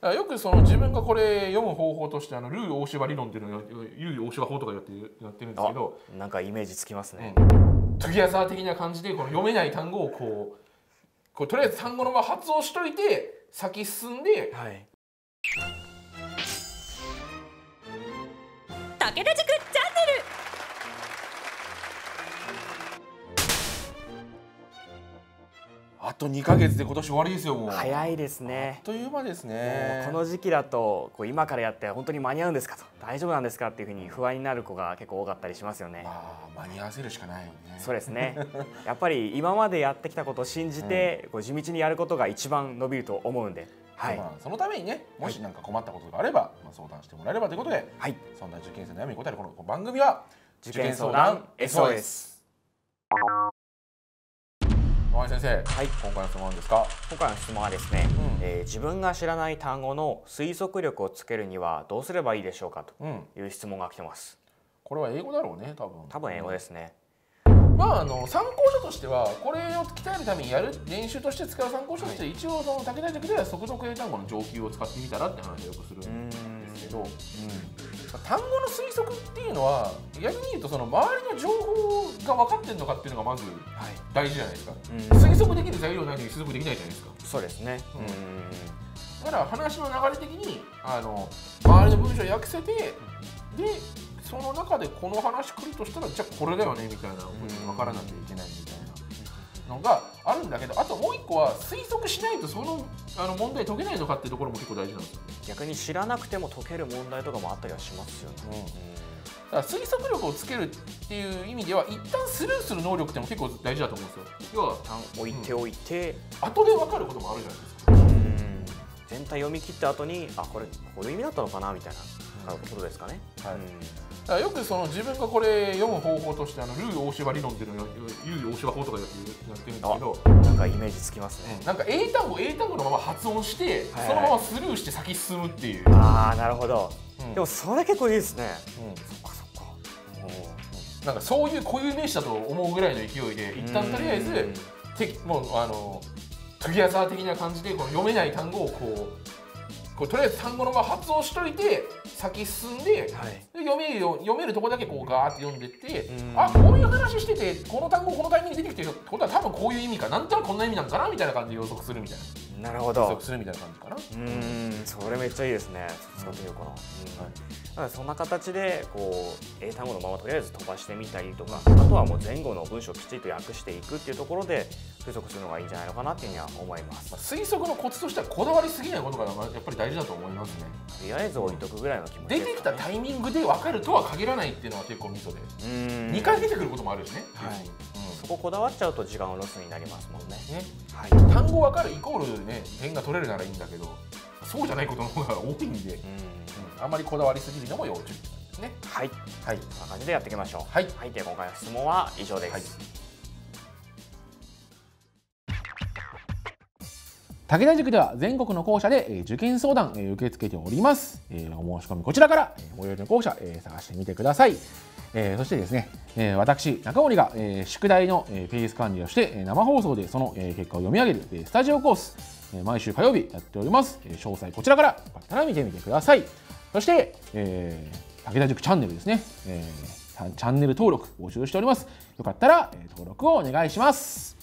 からよくその自分がこれ読む方法としてルー大柴理論っていうのをユー大柴法とかやってるんですけど、なんかイメージつきますね。トゥギャザー的な感じでこの読めない単語をこうとりあえず単語のまま発音しといて先進んで。はい、武田塾チャンネル。あと2ヶ月で今年終わりですよ。もう早いですね。あっという間ですね。この時期だとこう今からやって本当に間に合うんですかと、大丈夫なんですかっていうふうに不安になる子が結構多かったりしますよね。間に合わせるしかないよね。そうですね。やっぱり今までやってきたことを信じて、こう地道にやることが一番伸びると思うんで、はい、そのためにね、もし何か困ったことがあれば、まあ相談してもらえればということで、はい、そんな受験生の悩みに答えるこの番組は「受験相談 SOS」。野上先生、はい、今回の質問は何ですか？今回の質問はですね、自分が知らない単語の推測力をつけるにはどうすればいいでしょうかという質問が来てます。これは英語だろうね、多分英語ですね。まあ参考書としてはこれを鍛えるためにやる練習として使う参考書として、一応その武田塾では速読英単語の上級を使ってみたらって話をよくするんですけど、単語の推測っていうのは逆に言うとその周りの情報が分かってるのかっていうのがまず大事じゃないですか。推測できる材料ないと推測できないじゃないですか。そうですね。だから話の流れ的に周りの文章を訳せて、でその中でこの話来るとしたらじゃあこれだよねみたいな分からなきゃいけないみたいなのがあるんだけど、あともう一個は推測しないとその問題解けないのかっていうところも結構大事なんですよ。逆に知らなくても解ける問題とかもあったりはしますよね。だから推測力をつけるっていう意味では一旦スルーする能力っても結構大事だと思うんですよ。要は置いておいて、後で分かることもあるじゃないですか。全体読み切った後にあこれこういう意味だったのかなみたいなことですかね。はい。だからよくその自分がこれ読む方法としてルー大柴理論っていうのをルー大柴法とかやってるんですけど、なんかイメージつきますね。なんか英単語のまま発音してそのままスルーして先進むっていう。ああなるほど。でもそれ結構いいですね。そっか。なんかそういう固有名詞だと思うぐらいの勢いで一旦とりあえずもうトゥギャザー的な感じでこの読めない単語をとりあえず単語のまま発音しといて先進んで、読めるとこだけこうガーって読んでって、あこういう話しててこの単語このタイミングで出てきてるってことは多分こういう意味かなんとなくこんな意味なんかなみたいな感じで予測するみたいな。なるほど。予測するみたいな感じかな。それめっちゃいいですね。使ってみようかな。だからそんな形でこう英単語のままとりあえず飛ばしてみたりとか、あとはもう前後の文章をきちっと訳していくっていうところで推測するのがいいんじゃないのかなっていうには思います。推測のコツとしてはこだわりすぎないことがやっぱり大事だと思いますね。とりあえず置いとくぐらいの気持ちですかね。出てきたタイミングで分かるとは限らないっていうのは結構ミソで、2回出てくることもあるしね。そここだわっちゃうと時間をロスになりますもんね。単語分かるイコールね点が取れるならいいんだけど、そうじゃないことの方が多いんで、あんまりこだわりすぎるのも要注意ですね。はい、はい、こんな感じでやっていきましょう。はい、はい、で今回の質問は以上です。武田塾では全国の校舎で受験相談受け付けております。お申し込みこちらから最寄りの校舎探してみてください。そしてですね、私中森が宿題のペース管理をして生放送でその結果を読み上げるスタジオコース、毎週火曜日やっております。詳細こちらから見てみてください。そして、武田塾チャンネルですね、チャンネル登録募集しております。よかったら登録をお願いします。